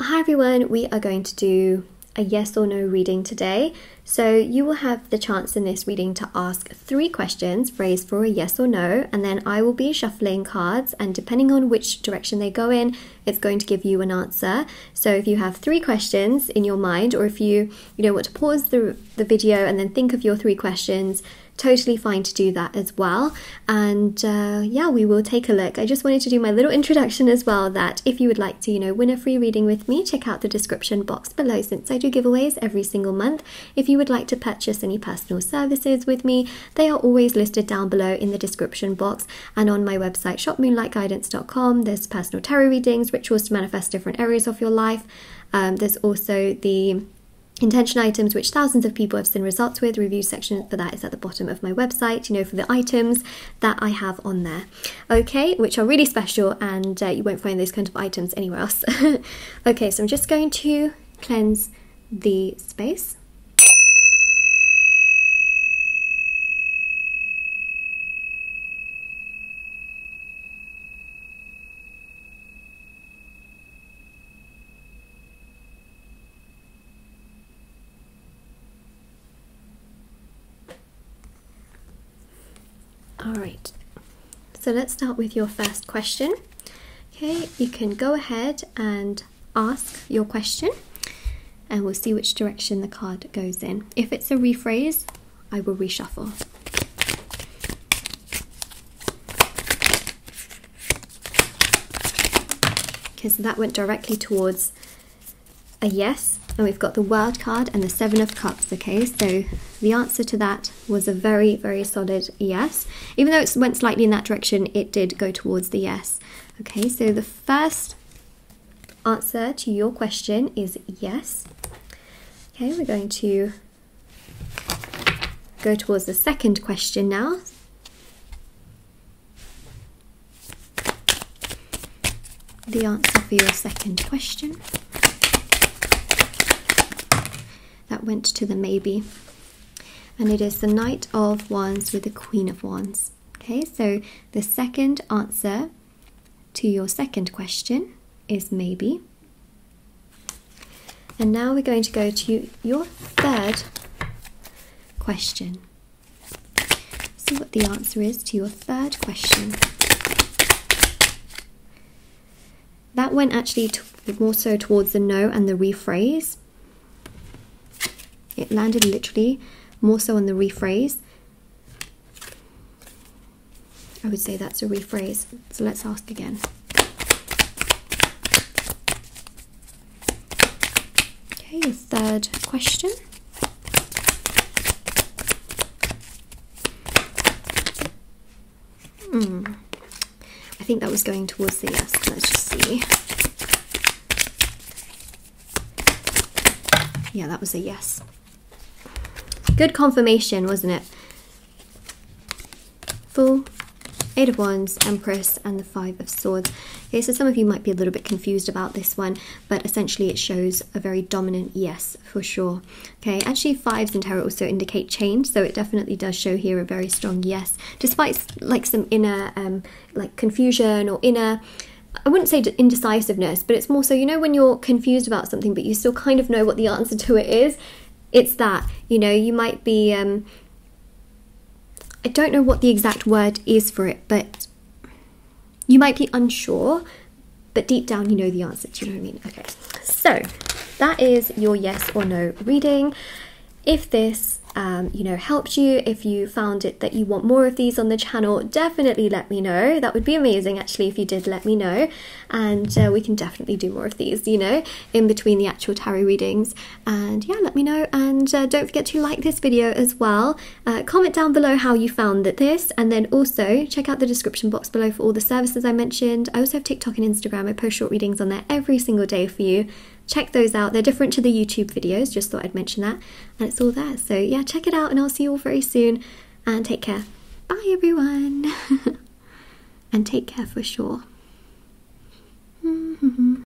Hi everyone, we are going to do a yes or no reading today. So you will have the chance in this reading to ask 3 questions phrased for a yes or no, and then I will be shuffling cards, and depending on which direction they go in, it's going to give you an answer. So if you have 3 questions in your mind, or if you know what, to pause the video and then think of your 3 questions, totally fine to do that as well. And yeah, we will take a look. I just wanted to do my little introduction as well, that if you would like to, win a free reading with me, check out the description box below, since I do giveaways every single month. If you would like to purchase any personal services with me, they are always listed down below in the description box, and on my website shopmoonlightguidance.com. There's personal tarot readings, rituals to manifest different areas of your life. There's also the intention items, which thousands of people have seen results with. Review section for that is at the bottom of my website, for the items that I have on there, okay, which are really special, and you won't find those kind of items anywhere else. Okay, so I'm just going to cleanse the space. Alright, so let's start with your first question. Okay, you can go ahead and ask your question, and we'll see which direction the card goes in. If it's a rephrase, I will reshuffle. Okay, so that went directly towards a yes, and we've got the World card and the 7 of Cups, okay? So the answer to that was a very, very solid yes. Even though it went slightly in that direction, it did go towards the yes. Okay, so the first answer to your question is yes. Okay, we're going to go towards the second question now. The answer for your second question. That went to the maybe, and it is the Knight of Wands with the Queen of Wands. Okay, so the second answer to your second question is maybe. And now we're going to go to your third question. See what the answer is to your third question. That went actually more so towards the no and the rephrase. It landed literally more so on the rephrase. I would say that's a rephrase. So let's ask again. Okay, your third question. I think that was going towards the yes. Let's just see. Yeah, that was a yes. Good confirmation, wasn't it? Fool, 8 of Wands, Empress, and the 5 of Swords. Okay, so some of you might be a little bit confused about this one, but essentially it shows a very dominant yes for sure. Okay, actually 5s in tarot also indicate change, so it definitely does show here a very strong yes, despite like some inner like confusion or inner, I wouldn't say indecisiveness, but it's more so, when you're confused about something, but you still kind of know what the answer to it is. It's that, you might be, I don't know what the exact word is for it, but you might be unsure, but deep down you know the answer, do you know what I mean? Okay, so that is your yes or no reading. If this, helped you, if you found it that you want more of these on the channel, definitely let me know. That would be amazing, actually, if you did let me know. And we can definitely do more of these, in between the actual tarot readings. And yeah, let me know. And don't forget to like this video as well. Comment down below how you found this. And then also check out the description box below for all the services I mentioned. I also have TikTok and Instagram. I post short readings on there every single day for you. Check those out. They're different to the YouTube videos, just thought I'd mention that. And it's all there. So yeah, check it out, and I'll see you all very soon. And take care. Bye everyone. And take care for sure.